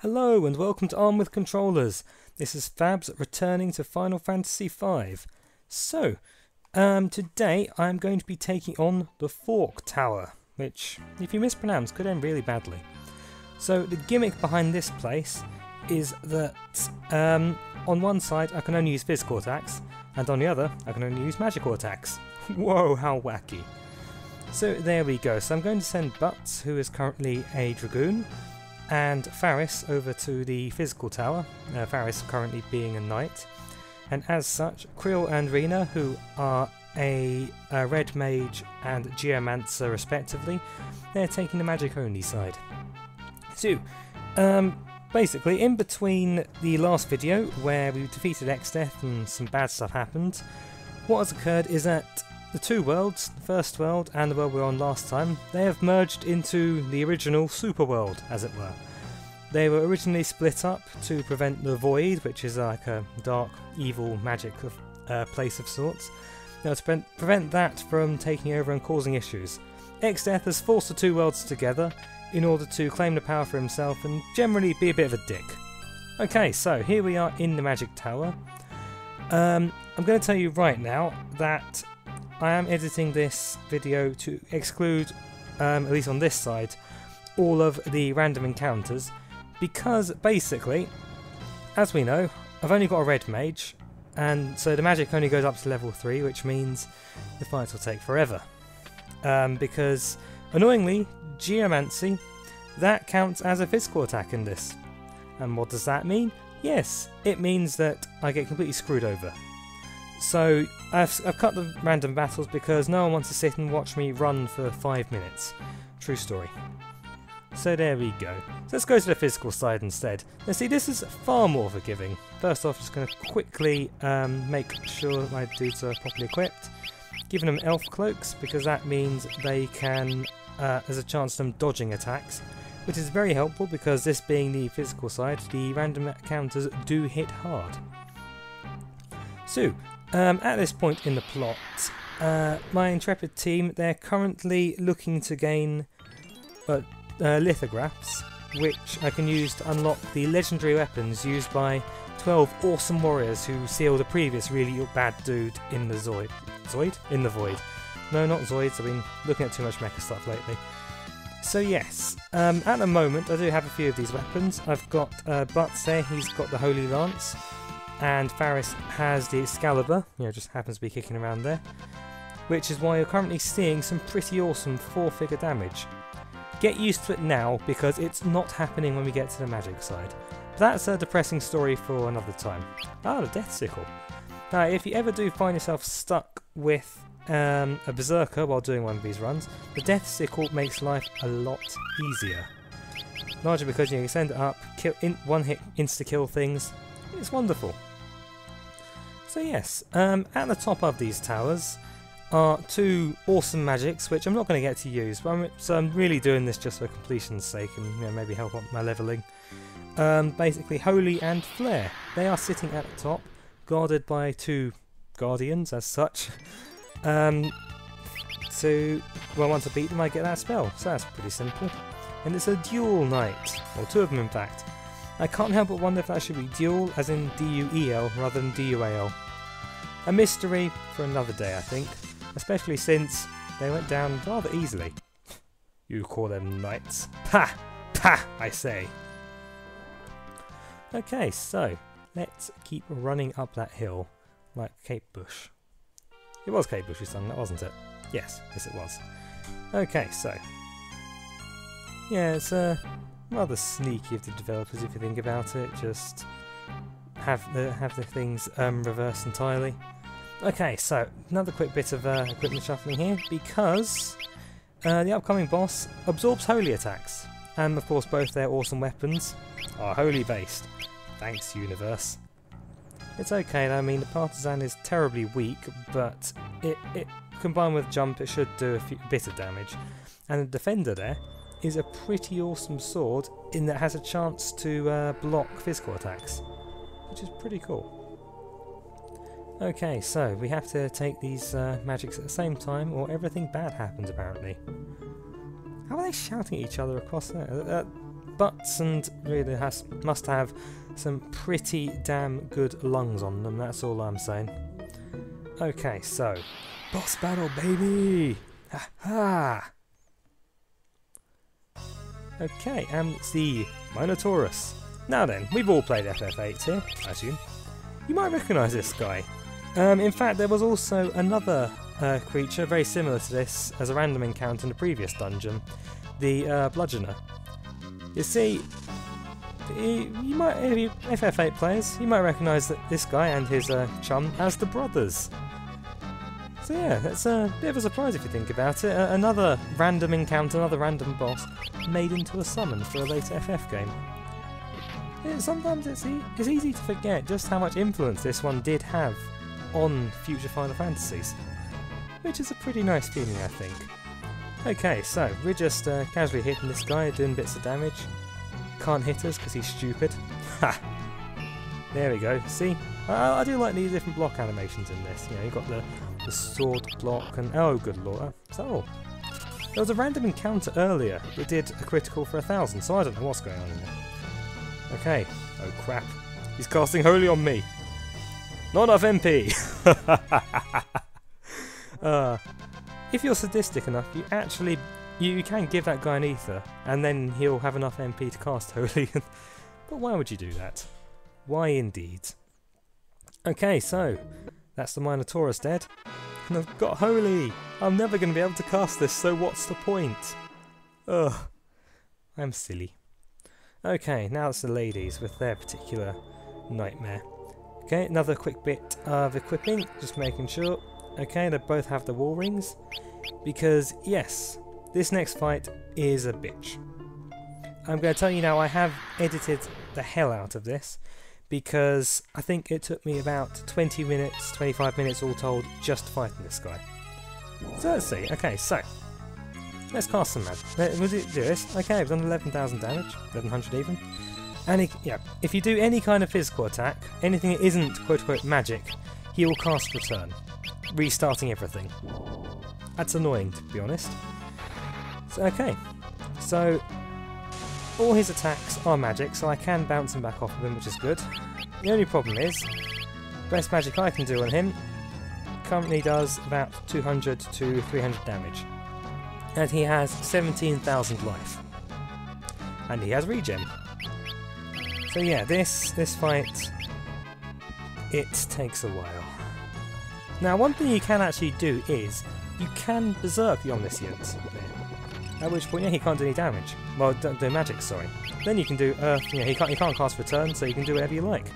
Hello and welcome to Arm With Controllers. This is Fabs returning to Final Fantasy V. So, today I'm going to be taking on the Fork Tower, which, if you mispronounce, could end really badly. So the gimmick behind this place is that on one side I can only use physical attacks, and on the other I can only use magical attacks. Whoa, how wacky. So there we go. So I'm going to send Butts, who is currently a Dragoon, and Faris over to the physical tower, Faris currently being a Knight. And as such, Krile and Rina, who are a Red Mage and Geomancer respectively, they're taking the magic-only side. So, basically, in between the last video, where we defeated ExDeath and some bad stuff happened, what has occurred is that the two worlds, the first world and the world we were on last time, they have merged into the original Super World, as it were. They were originally split up to prevent the Void, which is like a dark, evil, magic place of sorts. Now, to prevent that from taking over and causing issues, ExDeath has forced the two worlds together in order to claim the power for himself and generally be a bit of a dick. Okay, so here we are in the Magic Tower. I'm going to tell you right now that I am editing this video to exclude, at least on this side, all of the random encounters, because basically, as we know, I've only got a Red Mage, and so the magic only goes up to level 3, which means the fights will take forever. Because, annoyingly, Geomancy, that counts as a physical attack in this. And what does that mean? Yes, it means that I get completely screwed over. So I've cut the random battles because no one wants to sit and watch me run for 5 minutes. True story. So there we go. So let's go to the physical side instead. Now see, this is far more forgiving. First off, just going to quickly make sure that my dudes are properly equipped. Giving them elf cloaks because that means they can, there's a chance of them dodging attacks, which is very helpful because this being the physical side, the random counters do hit hard. So, at this point in the plot, my Intrepid team, they're currently looking to gain Lithographs, which I can use to unlock the legendary weapons used by 12 awesome warriors who sealed a previous really bad dude in the Zoid. Zoid? In the Void. No, not Zoids, I've been looking at too much mecha stuff lately. So yes, at the moment I do have a few of these weapons. I've got Butts there, he's got the Holy Lance, and Faris has the Excalibur, you know, just happens to be kicking around there, which is why you're currently seeing some pretty awesome 4-figure damage. Get used to it now, because it's not happening when we get to the magic side. But that's a depressing story for another time. Ah, the Death Sickle. Now, if you ever do find yourself stuck with a Berserker while doing one of these runs, the Death Sickle makes life a lot easier. Largely because you can send it up, kill in one hit, insta-kill things. It's wonderful. So yes, at the top of these towers are two awesome magics, which I'm not going to get to use, but I'm really doing this just for completion's sake and, you know, maybe help up my levelling. Basically, Holy and Flare. They are sitting at the top, guarded by two guardians as such. Well, once I beat them I get that spell, so that's pretty simple. And it's a dual knight, or two of them in fact. I can't help but wonder if that should be dual, as in D-U-E-L rather than D-U-A-L. A mystery for another day, I think. Especially since they went down rather easily. You call them knights. Pa! Pa! I say. Okay, so let's keep running up that hill like Kate Bush. It was Kate Bush who sung that, wasn't it? Yes, yes it was. Okay, so yeah, it's rather sneaky of the developers if you think about it. Just have the things reversed entirely. Okay, so another quick bit of equipment shuffling here, because the upcoming boss absorbs holy attacks, and of course both their awesome weapons are holy based. Thanks, universe. It's okay though, I mean the partisan is terribly weak, but it combined with jump it should do a bit of damage. And the defender there is a pretty awesome sword in that has a chance to block physical attacks, which is pretty cool. Okay, so we have to take these magics at the same time or everything bad happens apparently. How are they shouting at each other across there? Butts and Rina must have some pretty damn good lungs on them, that's all I'm saying. Okay, so boss battle, baby! Ha ha! Okay, and it's the Minotaurus. Now then, we've all played FF8 here, I assume. You might recognise this guy. In fact, there was also another creature very similar to this as a random encounter in the previous dungeon, the bludgeoner. You see, you might, if FF8 players, you might recognise that this guy and his chum as the brothers. So yeah, that's a bit of a surprise if you think about it. Another random encounter, another random boss made into a summon for a later FF game. Sometimes it's easy to forget just how much influence this one did have on future Final Fantasies, which is a pretty nice feeling, I think. Okay, so we're just casually hitting this guy, doing bits of damage. Can't hit us because he's stupid. Ha! There we go, see? I do like these different block animations in this. You know, you've got the sword block and... oh, good lord. That's all. There was a random encounter earlier that did a critical for 1,000, so I don't know what's going on in there. Okay. Oh crap. He's casting Holy on me. Not enough MP! If you're sadistic enough, you actually... you can give that guy an ether, and then he'll have enough MP to cast Holy. But why would you do that? Why indeed? Okay, so that's the Minotaurus dead. And I've got Holy! I'm never going to be able to cast this, so what's the point? Ugh. I'm silly. Okay, now it's the ladies with their particular nightmare. Okay, another quick bit of equipping, just making sure. Okay, they both have the Wall Rings. Because, yes, this next fight is a bitch. I'm going to tell you now, I have edited the hell out of this. Because I think it took me about 20 minutes, 25 minutes all told, just fighting this guy. So let's see, okay, so... let's cast some magic. We'll do this. Okay, we've done 11,000 damage, 1100 even. And yeah, if you do any kind of physical attack, anything that isn't quote-unquote magic, he will cast return, restarting everything. That's annoying, to be honest. So, okay, so all his attacks are magic, so I can bounce him back off of him, which is good. The only problem is, best magic I can do on him currently does about 200 to 300 damage. And he has 17,000 life. And he has regen. So yeah, this fight, it takes a while. Now one thing you can actually do is, you can berserk the Omniscient. At which point, yeah, he can't do any damage. Well, don't do magic, sorry. Then you can do, yeah, he can't cast return, so you can do whatever you like.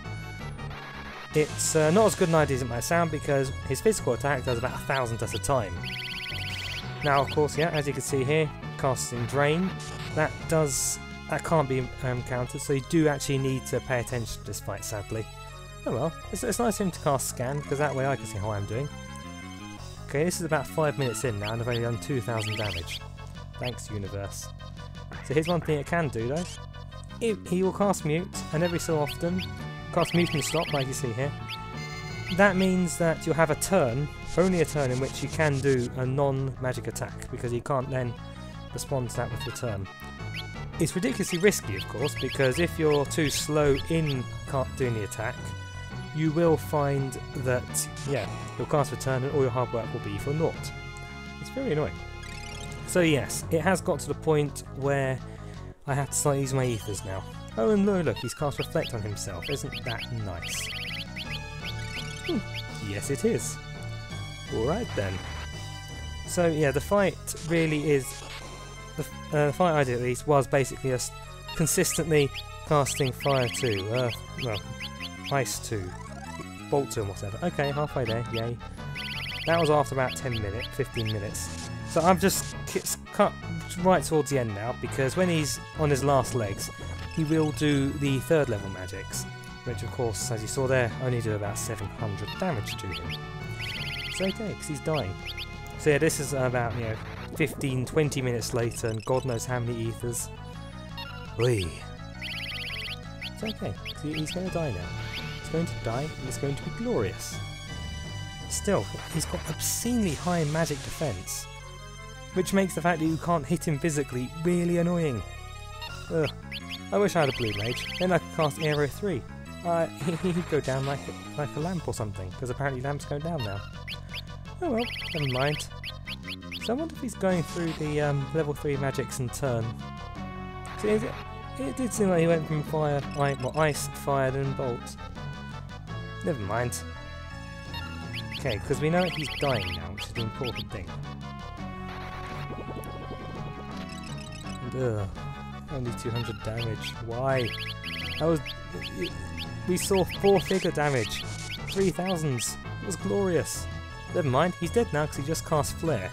It's not as good an idea as it might sound, because his physical attack does about 1,000 at a time. Now, of course, yeah, as you can see here, casting Drain, that can't be countered, so you do actually need to pay attention to this fight, sadly. Oh well, it's nice of him to cast Scan, because that way I can see how I'm doing. Okay, this is about 5 minutes in now, and I've only done 2,000 damage. Thanks, universe. So here's one thing it can do, though. He will cast Mute, and every so often, cast Mute and Stop, like you see here. That means that you'll have a turn, only a turn, in which you can do a non-magic attack, because you can't then respond to that with your turn. It's ridiculously risky, of course, because if you're too slow in doing the attack, you will find that, yeah, you'll cast return and all your hard work will be for naught. It's very annoying. So yes, it has got to the point where I have to start using my ethers now. Oh, and look, he's cast Reflect on himself. Isn't that nice? Yes, it is. Alright then. So yeah, the fight really is... the fight I did at least was basically just consistently casting Fire 2, well, Ice 2, Bolt 2 and whatever. Okay, halfway there, yay. That was after about 10 minutes, 15 minutes. So I've just cut right towards the end now, because when he's on his last legs, he will do the third level magics, which of course, as you saw there, only do about 700 damage to him. It's okay, because he's dying. So yeah, this is about, you know, 15, 20 minutes later, and God knows how many ethers. Whee! It's okay, because he's going to die now. He's going to die, and it's going to be glorious. Still, he's got obscenely high magic defense, which makes the fact that you can't hit him physically really annoying. Ugh. I wish I had a blue mage, then I could cast Aero 3. He'd go down like a lamp or something, because apparently lamps go down now. Oh well, never mind. So I wonder if he's going through the level 3 magics in turn. So it did seem like he went from ice, fire, then bolt. Never mind. Okay, because we know he's dying now, which is the important thing. And, only 200 damage. Why? That was... We saw 4-figure damage. 3,000s. It was glorious. Never mind, he's dead now because he just cast Flare,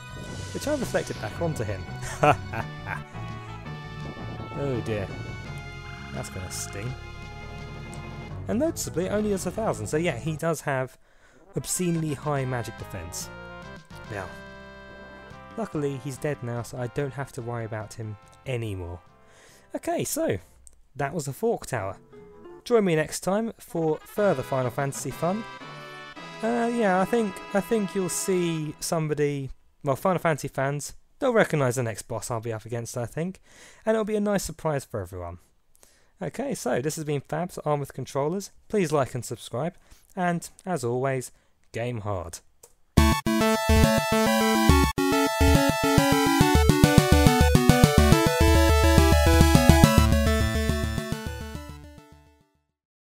which I reflected back onto him. Oh dear. That's gonna sting. And noticeably, it only has 1,000, so yeah, he does have obscenely high magic defense. Now, luckily he's dead now, so I don't have to worry about him anymore. Okay, so that was the Fork Tower. Join me next time for further Final Fantasy fun. Yeah, I think you'll see somebody. Well, Final Fantasy fans, they'll recognise the next boss I'll be up against, I think, and it'll be a nice surprise for everyone. Okay, so this has been Fabs, Arm With Controllers. Please like and subscribe, and as always, game hard.